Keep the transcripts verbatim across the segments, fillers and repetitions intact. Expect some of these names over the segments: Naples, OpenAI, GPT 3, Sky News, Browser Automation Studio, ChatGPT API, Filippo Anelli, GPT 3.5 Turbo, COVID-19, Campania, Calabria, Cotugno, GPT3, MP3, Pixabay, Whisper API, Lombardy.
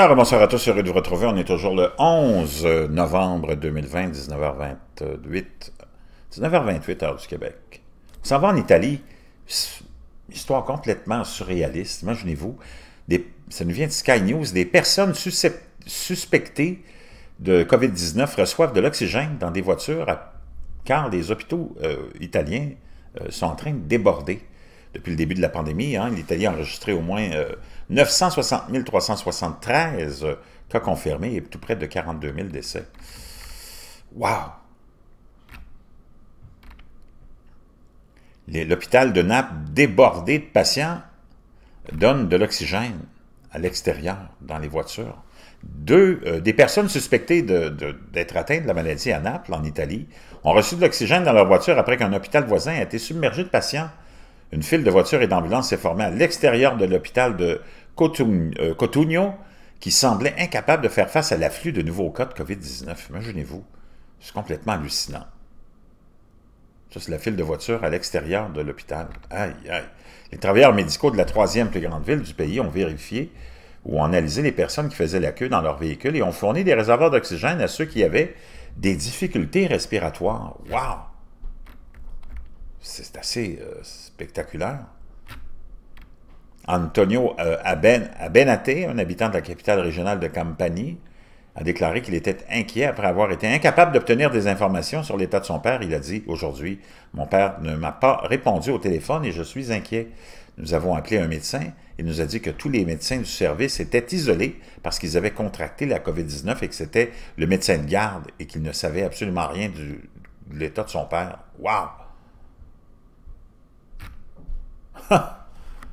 Alors, bonsoir à tous, heureux de vous retrouver. On est toujours le onze novembre deux mille vingt, dix-neuf heures vingt-huit, dix-neuf heures vingt-huit, heure du Québec. On s'en va en Italie, histoire complètement surréaliste. Imaginez-vous, ça nous vient de Sky News, des personnes suspectées de COVID dix-neuf reçoivent de l'oxygène dans des voitures à, car les hôpitaux euh, italiens euh, sont en train de déborder. Depuis le début de la pandémie, hein, l'Italie a enregistré au moins euh, neuf cent soixante mille trois cent soixante-treize euh, cas confirmés et tout près de quarante-deux mille décès. Wow! L'hôpital de Naples, débordé de patients, donne de l'oxygène à l'extérieur, dans les voitures. Deux, euh, des personnes suspectées d'être atteintes de la maladie à Naples, en Italie, ont reçu de l'oxygène dans leur voiture après qu'un hôpital voisin a été submergé de patients. Une file de voitures et d'ambulances s'est formée à l'extérieur de l'hôpital de Cotugno, qui semblait incapable de faire face à l'afflux de nouveaux cas de COVID dix-neuf. Imaginez-vous, c'est complètement hallucinant. Ça, c'est la file de voitures à l'extérieur de l'hôpital. Aïe, aïe. Les travailleurs médicaux de la troisième plus grande ville du pays ont vérifié ou ont analysé les personnes qui faisaient la queue dans leur véhicule et ont fourni des réservoirs d'oxygène à ceux qui avaient des difficultés respiratoires. Wow! C'est assez euh, spectaculaire. Antonio euh, Aben, Abenate, un habitant de la capitale régionale de Campanie, a déclaré qu'il était inquiet après avoir été incapable d'obtenir des informations sur l'état de son père. Il a dit aujourd'hui, « Mon père ne m'a pas répondu au téléphone et je suis inquiet. Nous avons appelé un médecin. Il nous a dit que tous les médecins du service étaient isolés parce qu'ils avaient contracté la COVID dix-neuf et que c'était le médecin de garde et qu'il ne savait absolument rien du, de l'état de son père. » Wow!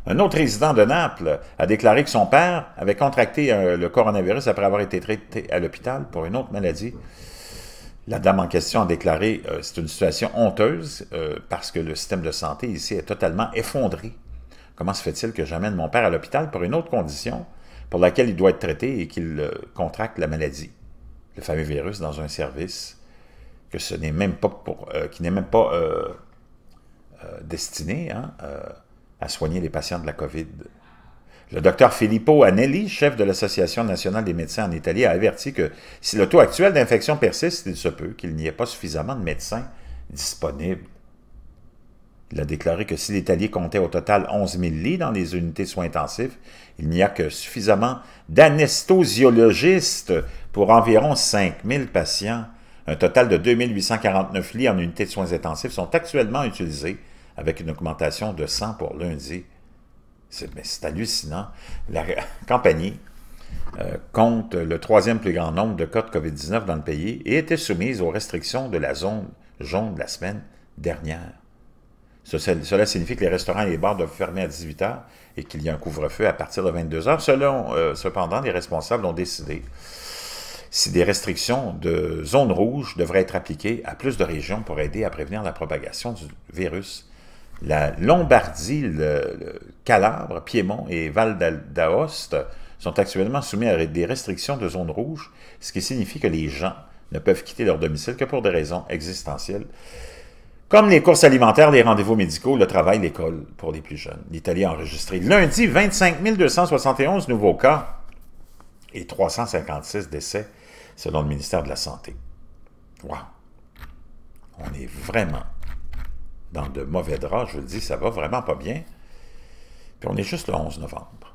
Un autre résident de Naples a déclaré que son père avait contracté euh, le coronavirus après avoir été traité à l'hôpital pour une autre maladie. La dame en question a déclaré euh, « C'est une situation honteuse euh, parce que le système de santé ici est totalement effondré. Comment se fait-il que j'amène mon père à l'hôpital pour une autre condition pour laquelle il doit être traité et qu'il euh, contracte la maladie? » Le fameux virus dans un service que ce n'est même pas pour, euh, qui n'est même pas euh, euh, destiné, hein, euh, à soigner les patients de la COVID. Le docteur Filippo Anelli, chef de l'Association nationale des médecins en Italie, a averti que si le taux actuel d'infection persiste, il se peut qu'il n'y ait pas suffisamment de médecins disponibles. Il a déclaré que si l'Italie comptait au total onze mille lits dans les unités soins intensifs, il n'y a que suffisamment d'anesthésiologistes pour environ cinq mille patients. Un total de deux mille huit cent quarante-neuf lits en unités de soins intensifs sont actuellement utilisés, avec une augmentation de cent pour lundi. C'est hallucinant. La Campanie euh, compte le troisième plus grand nombre de cas de COVID dix-neuf dans le pays et était soumise aux restrictions de la zone jaune la semaine dernière. Ce, cela signifie que les restaurants et les bars doivent fermer à dix-huit heures et qu'il y a un couvre-feu à partir de vingt-deux heures. Selon, euh, cependant, les responsables ont décidé si des restrictions de zone rouge devraient être appliquées à plus de régions pour aider à prévenir la propagation du virus. La Lombardie, le, le Calabre, Piedmont et Valle d'Aosta sont actuellement soumis à des restrictions de zone rouge, ce qui signifie que les gens ne peuvent quitter leur domicile que pour des raisons existentielles, comme les courses alimentaires, les rendez-vous médicaux, le travail, l'école pour les plus jeunes. L'Italie a enregistré lundi vingt-cinq mille deux cent soixante et onze nouveaux cas et trois cent cinquante-six décès, selon le ministère de la Santé. Wow! On est vraiment dans de mauvais draps, je vous le dis, ça va vraiment pas bien. Puis on est juste le onze novembre.